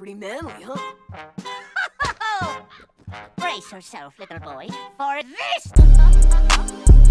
Pretty manly, huh? Brace yourself, little boy, for this!